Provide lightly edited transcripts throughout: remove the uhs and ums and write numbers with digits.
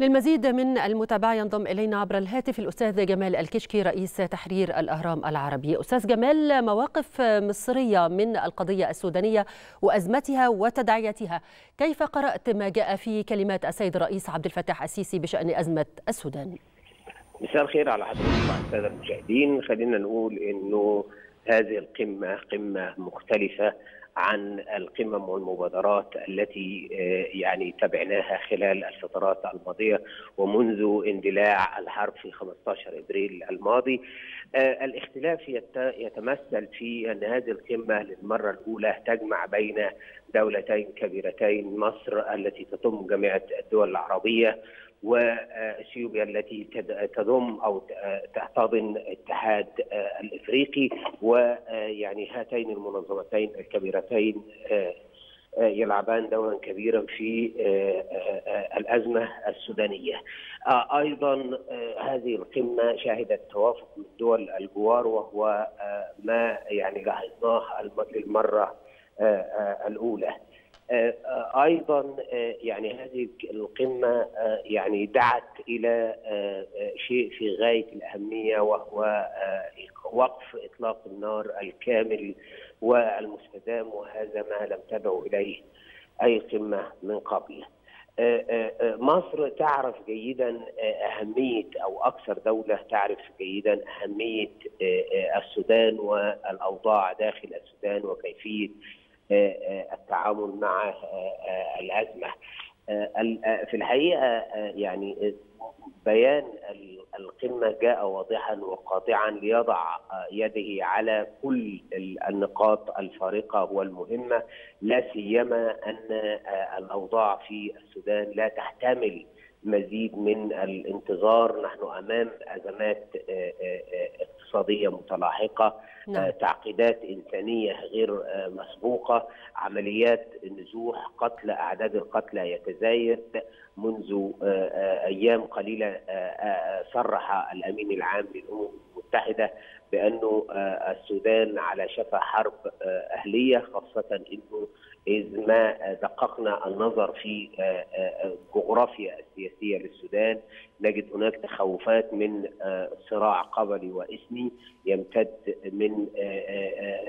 للمزيد من المتابعة ينضم إلينا عبر الهاتف الأستاذ جمال الكشكي رئيس تحرير الأهرام العربي. أستاذ جمال، مواقف مصرية من القضية السودانية وأزمتها وتداعياتها، كيف قرأت ما جاء في كلمات السيد الرئيس عبد الفتاح السيسي بشأن أزمة السودان؟ مساء الخير على حضرتك مع السادة المشاهدين. خلينا نقول إنه هذه القمة قمة مختلفة عن القمم والمبادرات التي تبعناها خلال الفترات الماضية ومنذ اندلاع الحرب في 15 إبريل الماضي. الاختلاف يتمثل في أن هذه القمة للمرة الأولى تجمع بين دولتين كبيرتين، مصر التي تضم جامعة الدول العربية واثيوبيا التي تضم او تحتضن الاتحاد الافريقي، ويعني هاتين المنظمتين الكبيرتين يلعبان دورا كبيرا في الازمه السودانيه. ايضا هذه القمه شهدت توافق من دول الجوار، وهو ما لاحظناه للمره الاولى. ايضا هذه القمه دعت الى شيء في غايه الاهميه، وهو وقف اطلاق النار الكامل والمستدام، وهذا ما لم تدعو اليه اي قمه من قبل. مصر تعرف جيدا أهمية، أو أكثر دولة تعرف جيدا أهمية السودان والأوضاع داخل السودان وكيفية التعامل مع الأزمة. في الحقيقة بيان القمة جاء واضحا وقاطعا ليضع يده على كل النقاط الفارقة والمهمة، لا سيما أن الأوضاع في السودان لا تحتمل مزيد من الانتظار. نحن أمام أزمات اقتصادية متلاحقة، تعقيدات إنسانية غير مسبوقة، عمليات نزوح، قتل، أعداد القتلى يتزايد. منذ أيام قليلة صرح الأمين العام للأمم المتحدة بأنه السودان على شفا حرب أهلية، خاصة أنه إذ ما دققنا النظر في الجغرافيا السياسية للسودان نجد هناك تخوفات من صراع قبلي وإثني يمتد من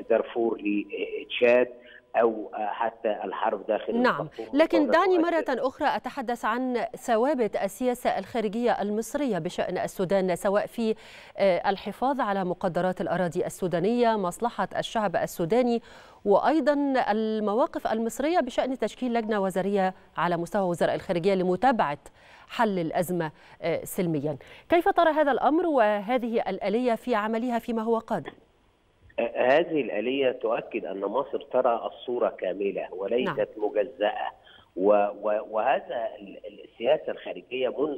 دارفور لتشاد، أو حتى الحرب داخل. نعم، لكن دعني مرة أخرى أتحدث عن ثوابت السياسة الخارجية المصرية بشأن السودان، سواء في الحفاظ على مقدرات الأراضي السودانية، مصلحة الشعب السوداني، وأيضا المواقف المصرية بشأن تشكيل لجنة وزارية على مستوى وزراء الخارجية لمتابعة حل الأزمة سلميا. كيف ترى هذا الأمر وهذه الآلية في عملها فيما هو قادم؟ هذه الآلية تؤكد أن مصر ترى الصورة كاملة وليست مجزأة، وهذا السياسة الخارجية منذ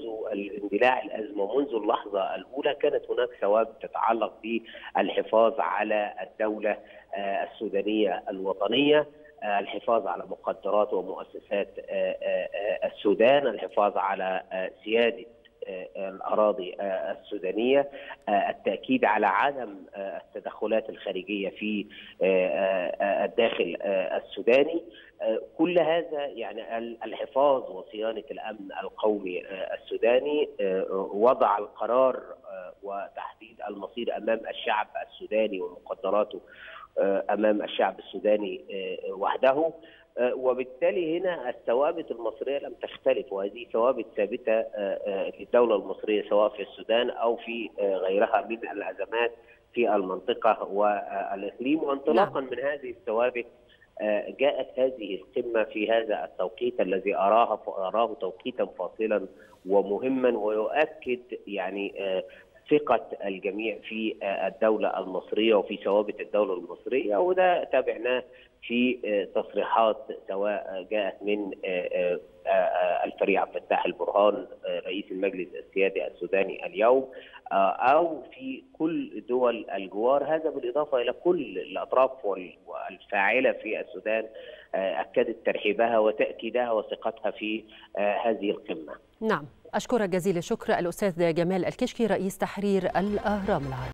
اندلاع الأزمة، منذ اللحظة الأولى كانت هناك ثوابت تتعلق بالحفاظ على الدولة السودانية الوطنية، الحفاظ على مقدرات ومؤسسات السودان، الحفاظ على سيادة الأراضي السودانية، التأكيد على عدم التدخلات الخارجية في الداخل السوداني. كل هذا الحفاظ وصيانة الأمن القومي السوداني وضع القرار وتحديد المصير أمام الشعب السوداني ومقدراته أمام الشعب السوداني وحده، وبالتالي هنا الثوابت المصرية لم تختلف، وهذه ثوابت ثابتة للدولة المصرية سواء في السودان أو في غيرها من الأزمات في المنطقة والإقليم. وانطلاقا من هذه الثوابت جاءت هذه القمة في هذا التوقيت الذي أراه توقيتا فاصلا ومهما، ويؤكد ثقة الجميع في الدولة المصرية وفي ثوابت الدولة المصرية، وده تابعناه في تصريحات سواء جاءت من الفريق عبد الساح البرهان رئيس المجلس السيادي السوداني اليوم، أو في كل دول الجوار. هذا بالإضافة إلى كل الأطراف والفاعلة في السودان أكدت ترحيبها وتأكيدها وثقتها في هذه القمة. نعم، أشكرك جزيل الشكر الأستاذ جمال الكشكي رئيس تحرير الأهرام العربي.